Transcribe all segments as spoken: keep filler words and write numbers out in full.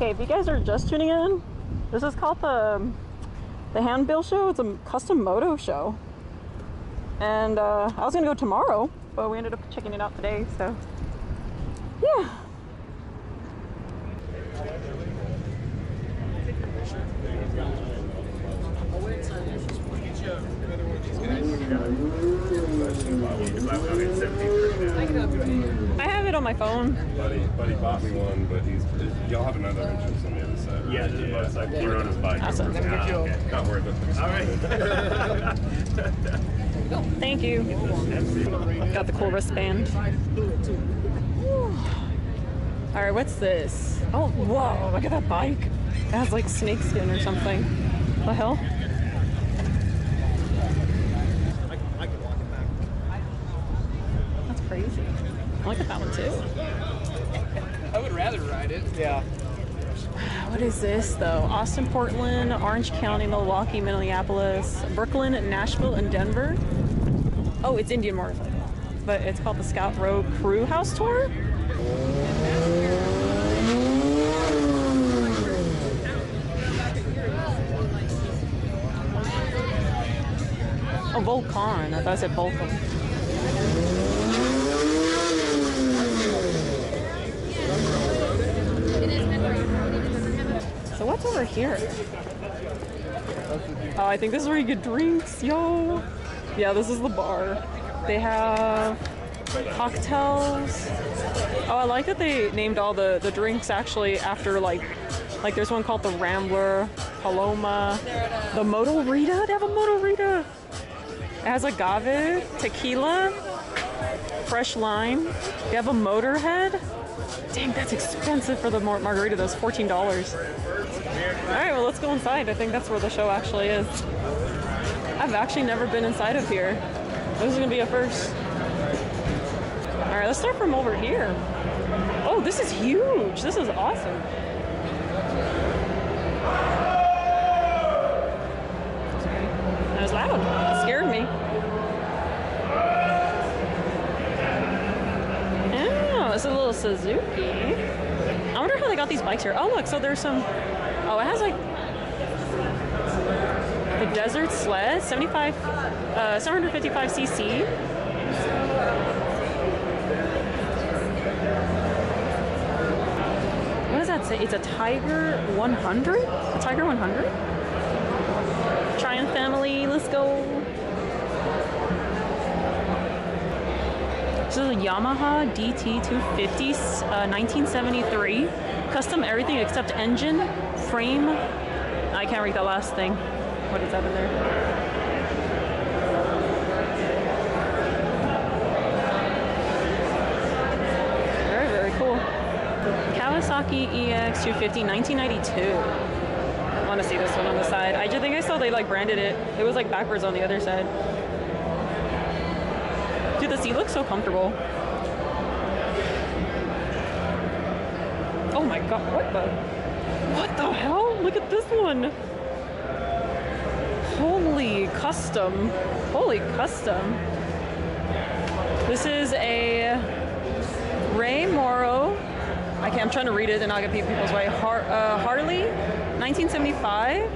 Okay, if you guys are just tuning in, this is called the the Handbuilt Show. It's a custom moto show, and uh, I was gonna go tomorrow, but we ended up checking it out today. So, yeah. I have it on my phone. Buddy, buddy bought me one, but he's y'all have another entrance on the other side. Right? Yeah, yeah, yeah. Motorcycle. He rode his bike. Awesome. Over. Ah, okay. Not worried about this. All right. Thank you. Got the cool wristband. All right, what's this? Oh, whoa! Look at that bike. It has like snakeskin or something. What the hell? Crazy. I like that one too. I would rather ride it. Yeah. What is this though? Austin, Portland, Orange County, Milwaukee, Minneapolis, Brooklyn, Nashville, and Denver. Oh, it's Indian Motorcycle, but it's called the Scout Rogue Crew House Tour. Oh, Volcon. I thought I said Volcon. So what's over here? Oh, I think this is where you get drinks, yo. Yeah, this is the bar. They have cocktails. Oh, I like that they named all the, the drinks actually after like, like there's one called the Rambler, Paloma, the Moto Rita. They have a Moto Rita. It has agave, tequila, fresh lime. They have a Motorhead. Dang, that's expensive for the margarita. That's fourteen dollars. Alright, well let's go inside. I think that's where the show actually is. I've actually never been inside of here. This is going to be a first. Alright, let's start from over here. Oh, this is huge. This is awesome. That was loud. It scared me. It's a little Suzuki. I wonder how they got these bikes here. Oh look, so there's some, oh it has like the desert sled, seventy-five, uh, seven fifty-five c c. What does that say? It's a Tiger one hundred? A Tiger one hundred? Triumph family, let's go. This is a Yamaha D T two fifty, uh, nineteen seventy-three. Custom everything except engine, frame. I can't read that last thing. What is that in there? Very, very cool. Kawasaki E X two fifty, nineteen ninety-two. I want to see this one on the side. I just think I saw they like branded it. It was like backwards on the other side. Dude, the seat looks so comfortable. Oh my god, what the? What the hell? Look at this one. Holy custom. Holy custom. This is a Ray Morrow. I can't, I'm trying to read it and not get people's way. Har, uh, Harley, nineteen seventy-five.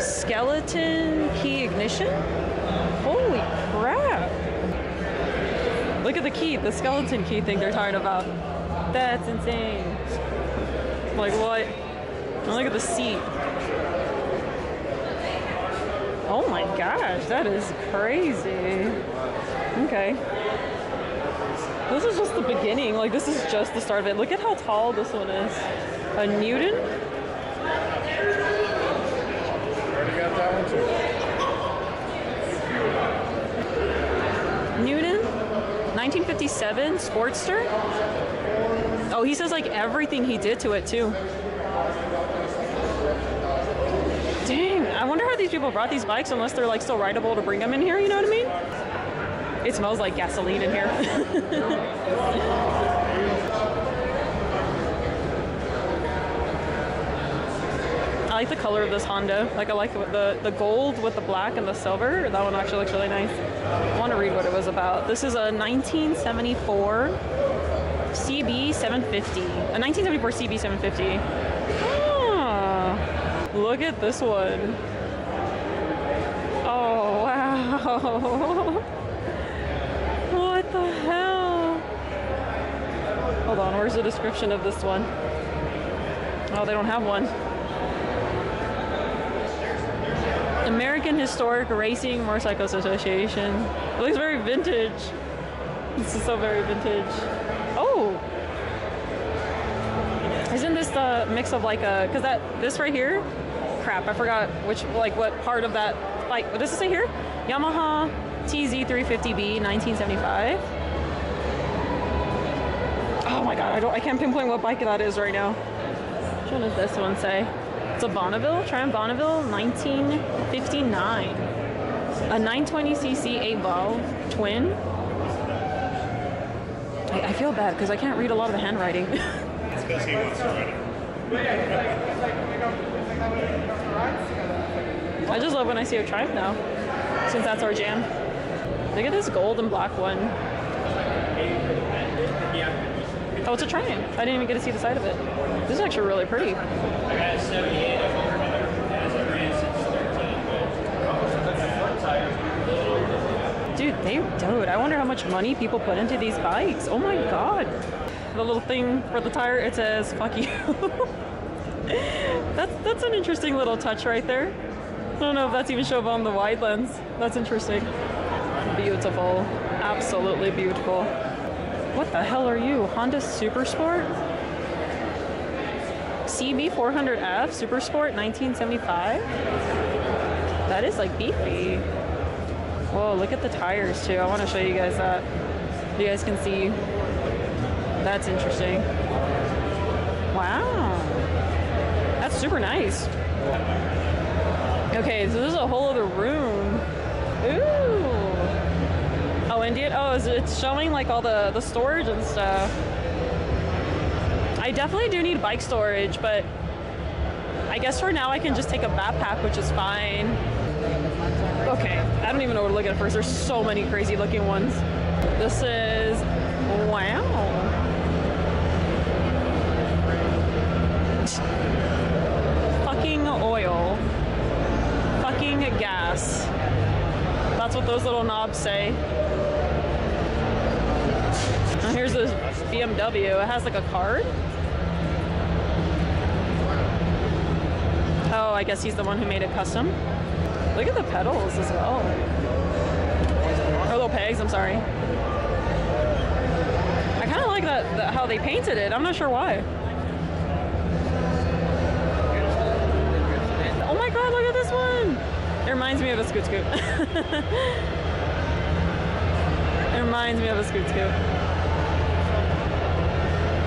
Skeleton key ignition. Holy crap! Look at the key, the skeleton key thing they're talking about. That's insane. Like what? And look at the seat. Oh my gosh, that is crazy. Okay. This is just the beginning. Like this is just the start of it. Look at how tall this one is. A Newton? Already got that one too. Newton, nineteen fifty-seven, Sportster. Oh, he says like everything he did to it too. Dang, I wonder how these people brought these bikes unless they're like still rideable to bring them in here, you know what I mean? It smells like gasoline in here. I like the color of this Honda. Like I like the, the gold with the black and the silver. That one actually looks really nice. I want to read what it was about. This is a nineteen seventy-four C B seven fifty, a nineteen seventy-four C B seven fifty. Ah, look at this one. Oh, wow. What the hell? Hold on, where's the description of this one? Oh, they don't have one. American Historic Racing Motorcycles Association. It looks very vintage. This is so very vintage. Oh! Isn't this the mix of like a, cause that, this right here? Crap, I forgot which, like what part of that, like, what does it say here? Yamaha T Z three fifty B nineteen seventy-five. Oh my God, I don't, I can't pinpoint what bike that is right now. Which one does this one say? It's a Bonneville, Triumph Bonneville, nineteen fifty-nine. A nine twenty C C eight valve twin. I, I feel bad because I can't read a lot of the handwriting. It's because he wants to write it. I just love when I see a Triumph now, since that's our jam. Look at this gold and black one. Oh, it's a Triumph. I didn't even get to see the side of it. This is actually really pretty. I got a seventy-eight of older mother as I ran since thirteen. Dude, they dote. I wonder how much money people put into these bikes. Oh my God. The little thing for the tire, it says, fuck you. that's, that's an interesting little touch right there. I don't know if that's even shown on the wide lens. That's interesting. Beautiful. Absolutely beautiful. What the hell are you? Honda Super Sport? C B four hundred F Super Sport nineteen seventy-five? That is like beefy. Whoa, look at the tires too. I want to show you guys that. You guys can see. That's interesting. Wow. That's super nice. Okay, so this is a whole other room. Ooh. Oh, Indian? Oh, it's showing like all the, the storage and stuff. I definitely do need bike storage, but I guess for now I can just take a backpack, which is fine. Okay, I don't even know what to look at first. There's so many crazy looking ones. This is, wow. Fucking oil. Fucking gas. That's what those little knobs say. And here's this B M W. It has like a card. Oh, I guess he's the one who made it custom. Look at the pedals as well. Or little pegs, I'm sorry. I kind of like that, that how they painted it. I'm not sure why. Oh my God, look at this one. It reminds me of a Scoot Scoot. It reminds me of a Scoot Scoot.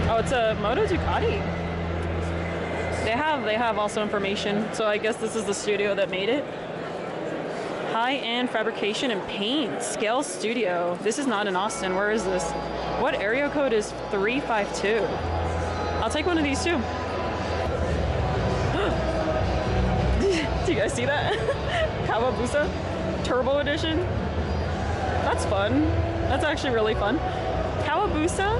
Oh, it's a Moto Ducati. They have, they have also information. So I guess this is the studio that made it. High-end fabrication and paint, Scale Studio. This is not in Austin, where is this? What area code is three five two? I'll take one of these too. Do you guys see that? Kawabusa Turbo Edition. That's fun. That's actually really fun. Kawabusa.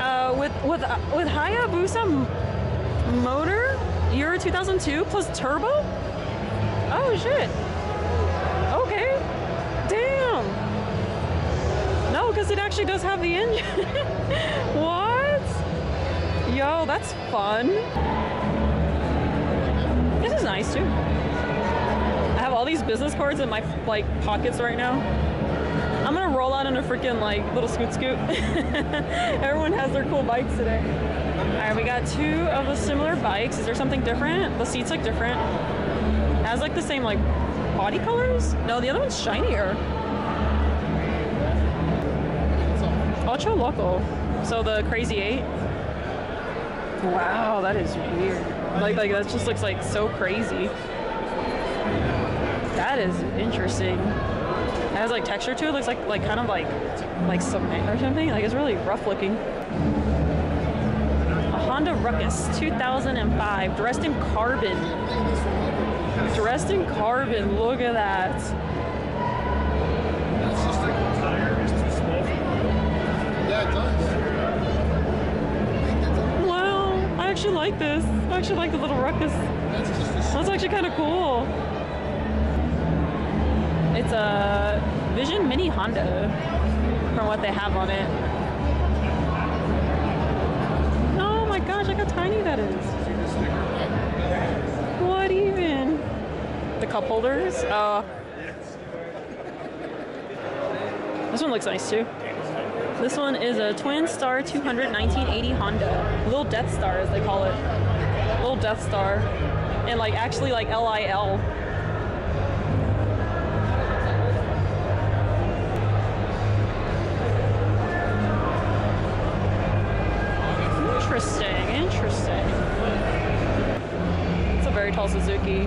Uh, with with uh, with Hayabusa motor, year two thousand two plus turbo. Oh shit. Okay. Damn. No, because it actually does have the engine. What? Yo, that's fun. This is nice too. I have all these business cards in my like pockets right now. I'm gonna roll out in a freaking like little Scoot Scoot. Everyone has their cool bikes today. All right, we got two of the similar bikes. Is there something different? The seats look different. It has like the same like body colors? No, the other one's shinier. Ocho Loco. So the Crazy Eight. Wow, that is weird. Like, like that just looks like so crazy. That is interesting. It has like texture to it. It looks like like kind of like like cement or something. Like it's really rough looking. A Honda Ruckus two thousand five, dressed in carbon. Dressed in carbon. Look at that. That's just like the tire is too small. Yeah, it does. like this. I actually like the little ruckus. That's, just a... That's actually kind of cool. It's a Vision Mini Honda from what they have on it. Oh my gosh, look how tiny that is. What even? The cup holders? Oh. This one looks nice too. This one is a Twin Star two hundred nineteen eighty Honda. Little Death Star, as they call it. Little Death Star. And like actually like L I L. Interesting, interesting. It's a very tall Suzuki.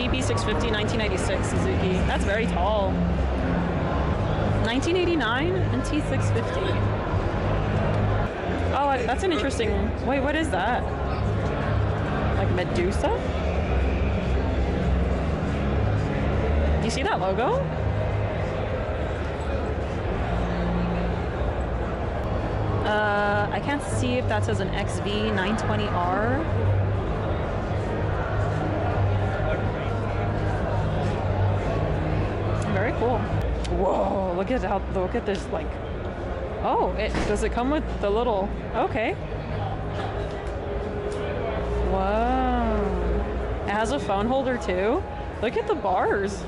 D B six fifty nineteen ninety-six Suzuki. That's very tall. nineteen eighty-nine and T six fifty. Oh, that's an interesting one. Wait, what is that? Like Medusa? Do you see that logo? Uh, I can't see if that says an X V nine twenty R. Very cool. Whoa, look at how, look at this, like, oh, it, does it come with the little, okay. Wow. It has a phone holder too. Look at the bars.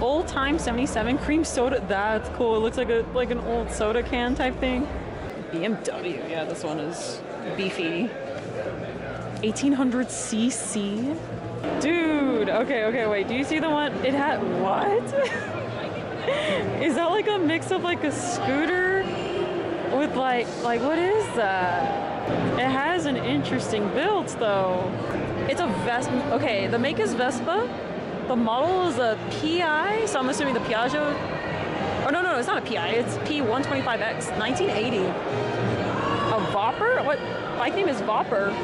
Old time seventy-seven cream soda, that's cool. It looks like a like an old soda can type thing. B M W, yeah, this one is beefy. eighteen hundred C C. Dude, okay, okay, wait, do you see the one? It had, what? Is that like a mix of like a scooter with like, like what is that? It has an interesting build though. It's a Vespa, okay, the make is Vespa. The model is a P I, so I'm assuming the Piaggio. Oh no, no, no, it's not a P I, it's P one twenty-five X, nineteen eighty. A Vopper? What, bike name is Vopper.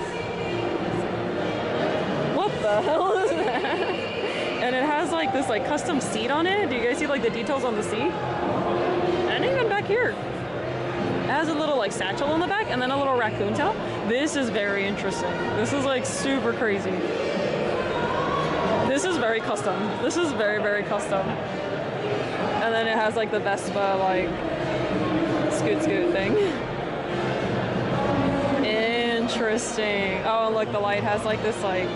What the hell is that? And it has like this like custom seat on it. Do you guys see like the details on the seat? And even back here. It has a little like satchel in the back and then a little raccoon tail. This is very interesting. This is like super crazy. This is very custom. This is very, very custom. And then it has like the Vespa like scoot scoot thing. Interesting. Oh, look, the light has like this like,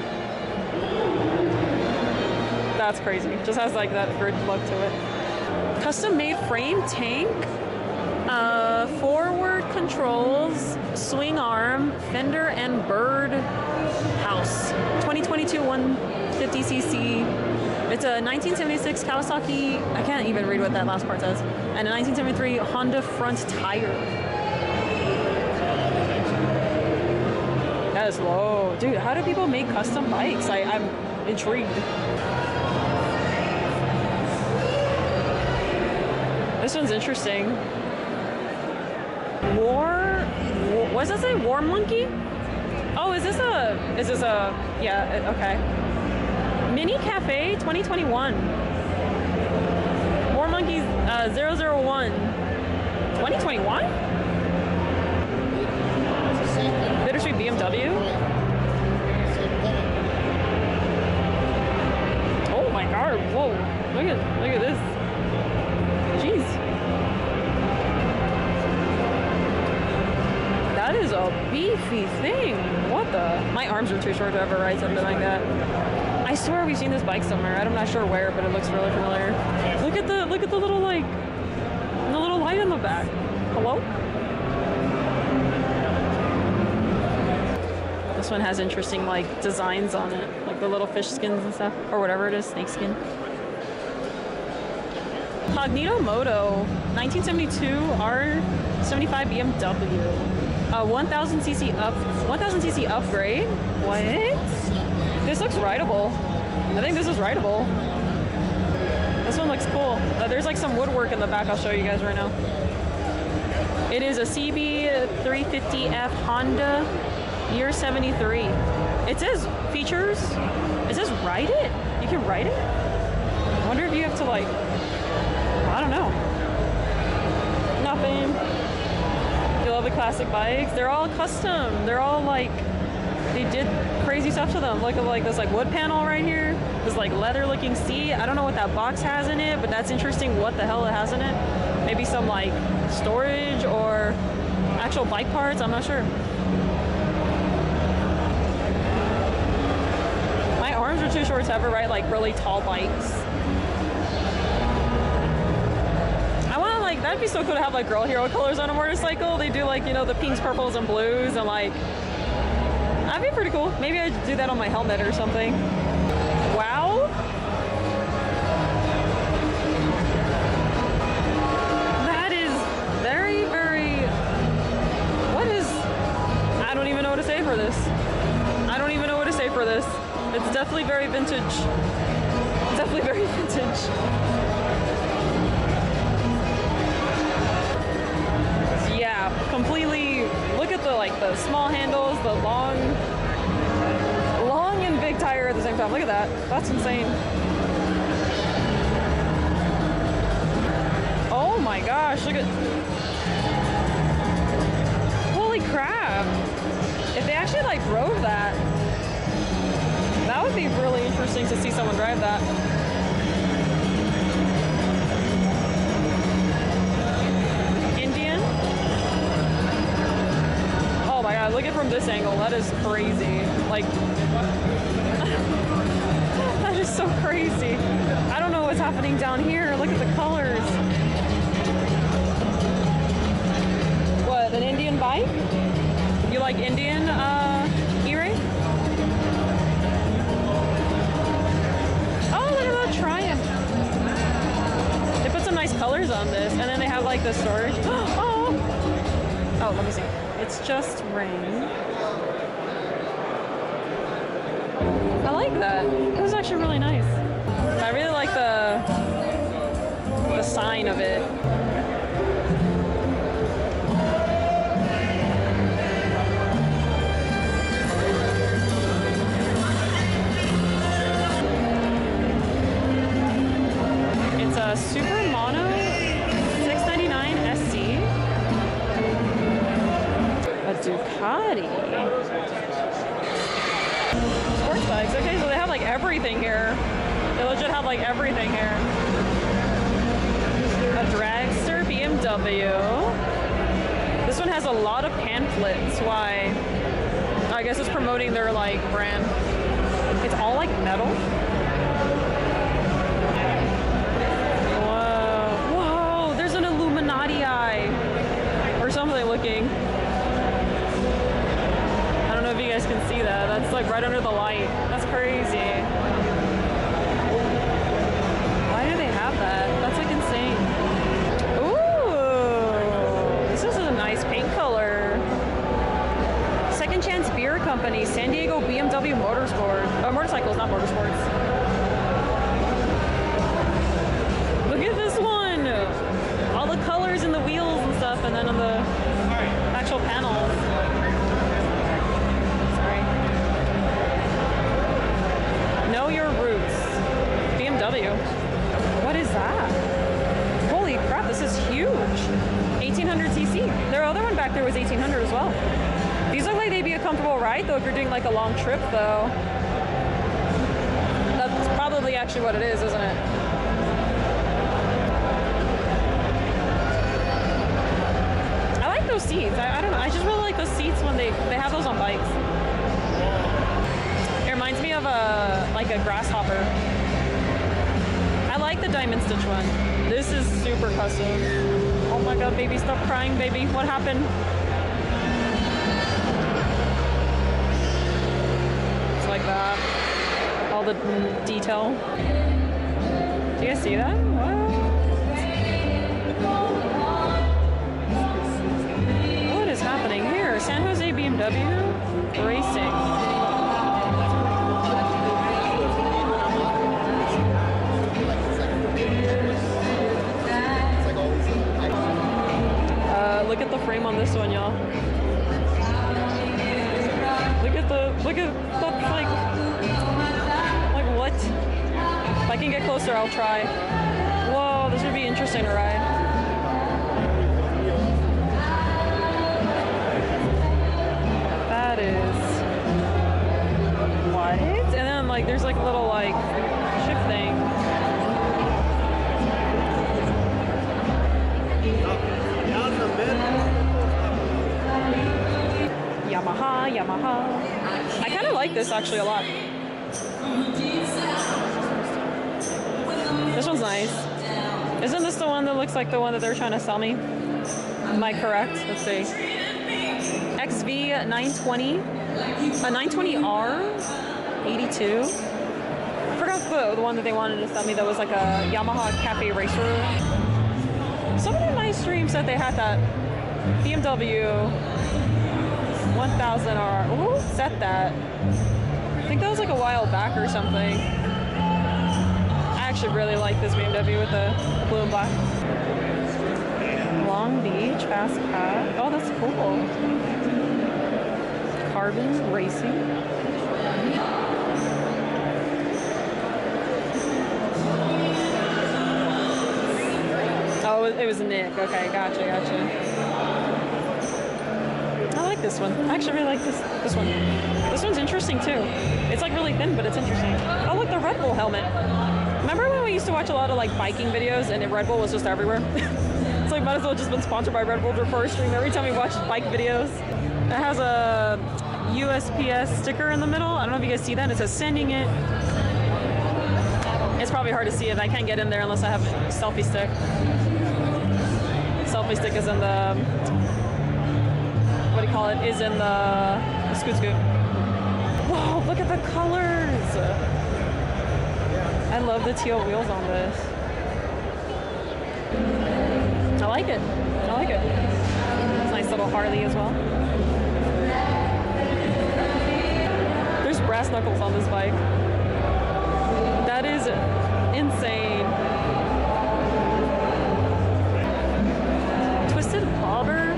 that's crazy. Just has like that grid look to it. Custom made frame tank, uh, forward controls, swing arm, fender and bird house. twenty twenty-two one fifty C C. It's a nineteen seventy-six Kawasaki, I can't even read what that last part says, and a nineteen seventy-three Honda front tire. That is low. Dude, how do people make custom bikes? I, I'm intrigued. This one's interesting. War, war what does it say? War Monkey? Oh, is this a, is this a, yeah, okay. Mini Cafe twenty twenty-one. War Monkey's uh, zero zero one. twenty twenty-one? Bittersweet B M W? Oh my god, whoa. Look at, look at this. Jeez. That is a beefy thing. What the? My arms are too short to ever ride something like that. I swear we've seen this bike somewhere. I'm not sure where, but it looks really familiar. Look at the, look at the little like, the little light in the back. Hello? This one has interesting like designs on it. Like the little fish skins and stuff. Or whatever it is, snake skin. Hognito Moto, nineteen seventy-two R seventy-five B M W, uh, one thousand C C up, one thousand C C upgrade. What? This looks rideable. I think this is rideable. This one looks cool. Uh, there's like some woodwork in the back. I'll show you guys right now. It is a C B three fifty F Honda, year seventy-three. It says features. It says ride it. You can ride it. I wonder if you have to like. I don't know. Nothing. all the classic bikes. They're all custom. They're all like, they did crazy stuff to them. Look at like this like wood panel right here. This like leather looking seat. I don't know what that box has in it, but that's interesting what the hell it has in it. Maybe some like storage or actual bike parts, I'm not sure. My arms are too short to ever ride like really tall bikes. I wanna like, that'd be so cool to have like girl hero colors on a motorcycle. They do like, you know, the pinks, purples, and blues, and like, that'd be pretty cool. Maybe I'd do that on my helmet or something. Wow. That is very, very, what is, I don't even know what to say for this. I don't even know what to say for this. It's definitely very vintage. Definitely very vintage. Yeah, completely, look at the like the small handles, the long, long and big tire at the same time. Look at that, that's insane. Oh my gosh, look at, holy crap. If they actually like drove that, that would be really interesting to see someone drive that. Indian. Oh my God, look at it from this angle. That is crazy. Like, that is so crazy. I don't know what's happening down here. Look at the colors. What, an Indian bike? You like Indian uh, E-Ray? Triumph. They put some nice colors on this, and then they have like the storage. Oh, oh, let me see. It's just rain. I like that. It was actually really nice. I really like the the sign of it. A super mono six ninety-nine S C, a Ducati, sports bikes. Okay, so they have like everything here. They legit have like everything here. A dragster B M W. This one has a lot of pamphlets. Why? I guess it's promoting their like brand. It's all like metal. Or something looking. I don't know if you guys can see that. That's like right under the light. That's crazy. Why do they have that? That's like insane. Ooh, this is a nice paint color. Second Chance Beer Company, San Diego B M W Motorsport. Oh, motorcycles, not motorsports. Look at this one. All the colors in the wheels and stuff, and then on the actual panels. Sorry. Know your roots. B M W. What is that? Holy crap, this is huge. eighteen hundred c c. Their other one back there was eighteen hundred as well. These look like they'd be a comfortable ride, though, if you're doing like a long trip, though. That's probably actually what it is, isn't it? Those seats. I, I don't know. I just really like those seats when they, they have those on bikes. It reminds me of a like a grasshopper. I like the diamond stitch one. This is super custom. Oh my God, baby, stop crying, baby. What happened? It's like that. All the detail. Do you guys see that? What? Happening here, San Jose B M W Racing. Uh, look at the frame on this one, y'all. Look at the, look at the, like, like what? If I can get closer, I'll try. Whoa, this would be interesting to ride. like there's like a little like shift thing. Yamaha, Yamaha. I kind of like this actually a lot. This one's nice. Isn't this the one that looks like the one that they're trying to sell me? Am I correct? Let's see. X V nine twenty, a nine twenty R eighty-two. I forgot the, the one that they wanted to sell me that was like a Yamaha cafe racer. Somebody in my stream said they had that B M W one thousand R. Who said that? I think that was like a while back or something. I actually really like this B M W with the blue and black. Long Beach, Fast Path. Oh, that's cool. Carbon Racing. Oh, it was Nick. Okay, gotcha, gotcha. I like this one. I actually really like this this one. This one's interesting too. It's like really thin, but it's interesting. Oh, look, the Red Bull helmet. Remember when we used to watch a lot of like biking videos and Red Bull was just everywhere? So we might as well have just been sponsored by Red Bull for a stream every time we watch bike videos. It has a U S P S sticker in the middle. I don't know if you guys see that. It says sending it. It's probably hard to see it. I can't get in there unless I have a selfie stick. Selfie stick is in the, what do you call it? Is in the scoot scoot. Whoa, look at the colors. I love the teal wheels on this. I like it. I like it. It's a nice little Harley as well. There's brass knuckles on this bike. That is insane. Twisted bobber,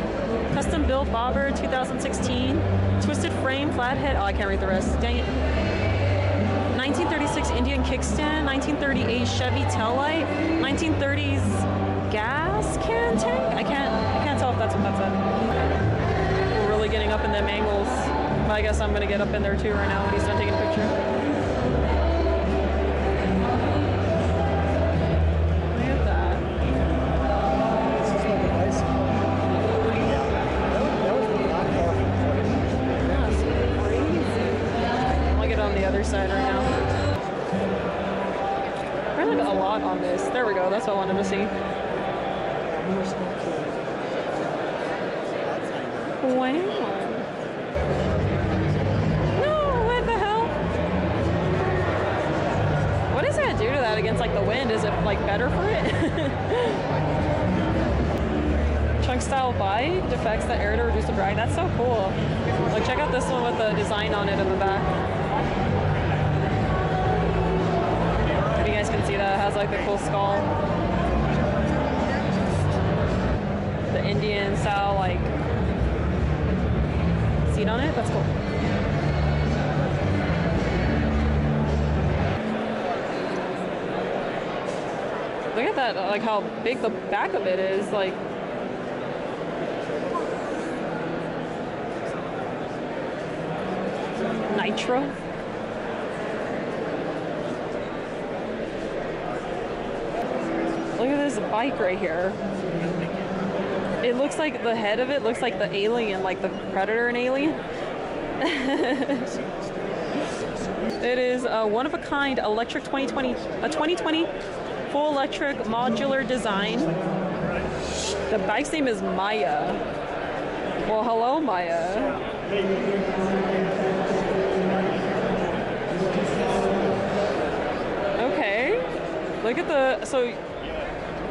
custom built bobber, two thousand sixteen. Twisted frame, flathead. Oh, I can't read the rest. Dang it. nineteen thirty-six Indian kickstand, nineteen thirty-eight Chevy taillight, nineteen thirties. Gas can tank? I can't I can't tell if that's what that said. We're really getting up in them angles. But I guess I'm gonna get up in there too right now when he's done taking a picture. Look at that. I'll get on the other side right now. There's like a lot on this. There we go, that's what I wanted to see. Wow. No, what the hell? What does that do to that against like the wind? Is it like better for it? Trunk style bike deflects the air to reduce the drag. That's so cool. Like check out this one with the design on it in the back. If you guys can see that, it has like the cool skull. The Indian style like seat on it, that's cool. Look at that, like how big the back of it is, like. Nitro. Look at this bike right here. It looks like the head of it looks like the alien, like the Predator and Alien. It is a one-of-a-kind electric twenty twenty, a twenty twenty full electric modular design. The bike's name is Maya. Well, hello, Maya. Okay. Look at the, so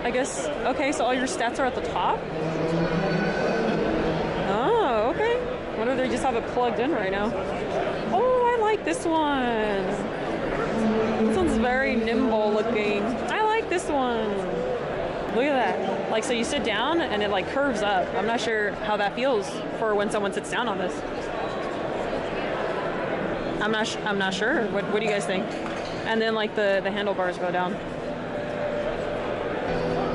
I guess, okay, so all your stats are at the top? Oh, okay. I wonder if they just have it plugged in right now. Oh, I like this one. This one's very nimble looking. I like this one. Look at that. Like, so you sit down and it like curves up. I'm not sure how that feels for when someone sits down on this. I'm not, sh I'm not sure. What, what do you guys think? And then like the, the handlebars go down.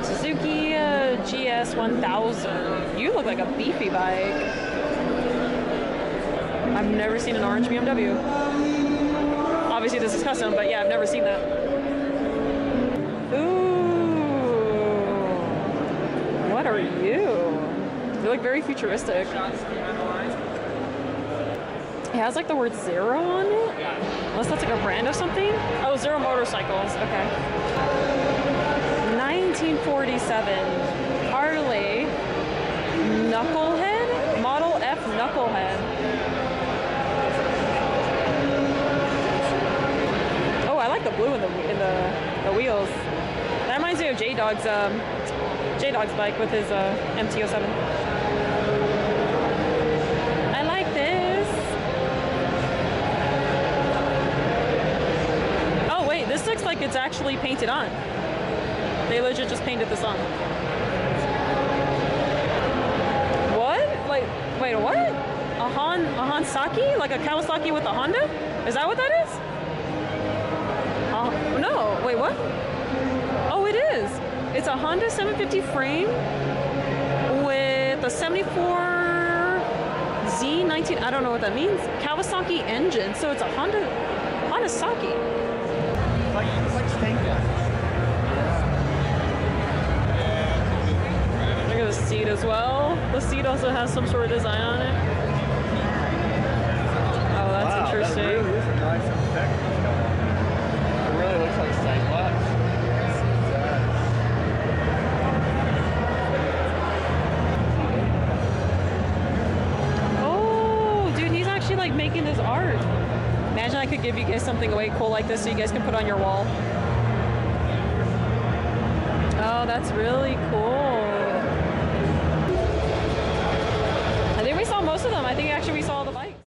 Suzuki uh, G S one thousand. You look like a beefy bike. I've never seen an orange B M W. obviously this is custom, but yeah, I've never seen that. Ooh, what are you? You look very futuristic. It has like the word Zero on it? Unless that's like a brand of something? Oh, Zero Motorcycles, okay. nineteen forty-seven, Harley, Knucklehead? Model F Knucklehead. Oh, I like the blue in the, in the, the wheels. That reminds me of J-Dog's um, J-Dog's bike with his uh, M T oh seven. This looks like it's actually painted on. They legit just painted this on. What? Like, wait, what? A Hon, a Honsaki? Like a Kawasaki with a Honda? Is that what that is? Oh, no, wait, what? Oh, it is. It's a Honda seven fifty frame with a seventy-four Z nineteen, I don't know what that means. Kawasaki engine, so it's a Honda, Honda-saki. Like, it's like stained glass. Look at the seat as well. The seat also has some sort of design on it. Oh, that's wow, interesting. That really is a nice effect. It really looks like stained glass. Oh, dude, he's actually like making this art. Imagine I could give you guys something way cool like this so you guys can put on your wall. Oh, that's really cool. I think we saw most of them. I think actually we saw all the bikes.